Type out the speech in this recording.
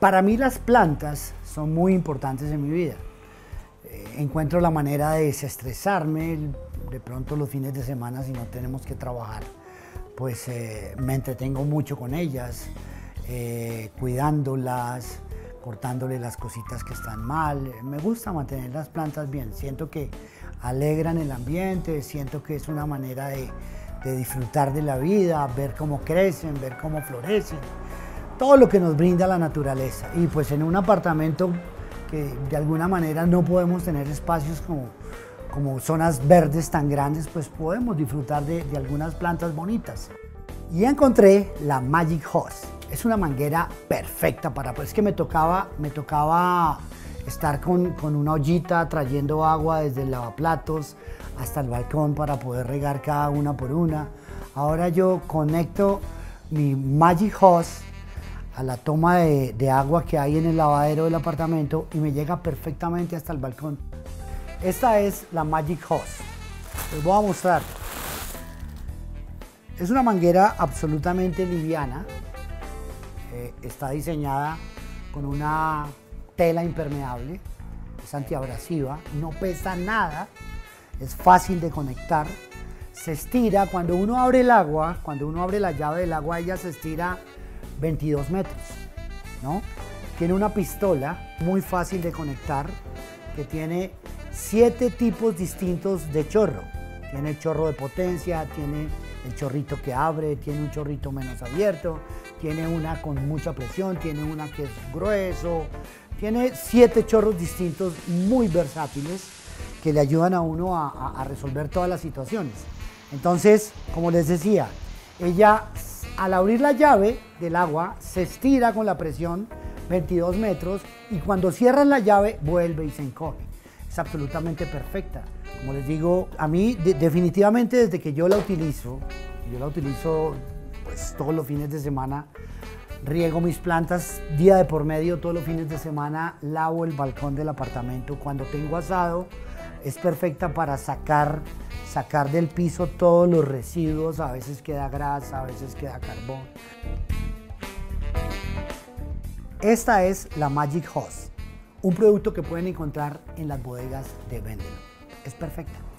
Para mí las plantas son muy importantes en mi vida. Encuentro la manera de desestresarme. De pronto los fines de semana, si no tenemos que trabajar, pues me entretengo mucho con ellas, cuidándolas, cortándole las cositas que están mal. Me gusta mantener las plantas bien, siento que alegran el ambiente, siento que es una manera de disfrutar de la vida, ver cómo crecen, ver cómo florecen, todo lo que nos brinda la naturaleza. Y pues en un apartamento que de alguna manera no podemos tener espacios como zonas verdes tan grandes, pues podemos disfrutar de algunas plantas bonitas. Y encontré la Magic Hose. Es una manguera perfecta para... Pues es que me tocaba estar con una ollita trayendo agua desde el lavaplatos hasta el balcón para poder regar cada una por una. Ahora yo conecto mi Magic Hose a la toma de agua que hay en el lavadero del apartamento y me llega perfectamente hasta el balcón. Esta es la Magic Hose. Les voy a mostrar. Es una manguera absolutamente liviana. Está diseñada con una tela impermeable. Es antiabrasiva, no pesa nada. Es fácil de conectar. Se estira, cuando uno abre el agua, cuando uno abre la llave del agua, ella se estira 22 metros, ¿no? Tiene una pistola muy fácil de conectar que tiene 7 tipos distintos de chorro. Tiene el chorro de potencia, tiene el chorrito que abre, tiene un chorrito menos abierto, tiene una con mucha presión, tiene una que es grueso. Tiene 7 chorros distintos muy versátiles que le ayudan a uno a resolver todas las situaciones. Entonces, como les decía, ella al abrir la llave del agua se estira con la presión 22 metros y cuando cierras la llave vuelve y se encoge. Es absolutamente perfecta. Como les digo, a mí definitivamente desde que yo la utilizo pues todos los fines de semana, riego mis plantas día de por medio, todos los fines de semana lavo el balcón del apartamento. Cuando tengo asado es perfecta para sacar del piso todos los residuos, a veces queda grasa, a veces queda carbón. Esta es la Magic Hose. Un producto que pueden encontrar en las bodegas de Venndelo. Es perfecta.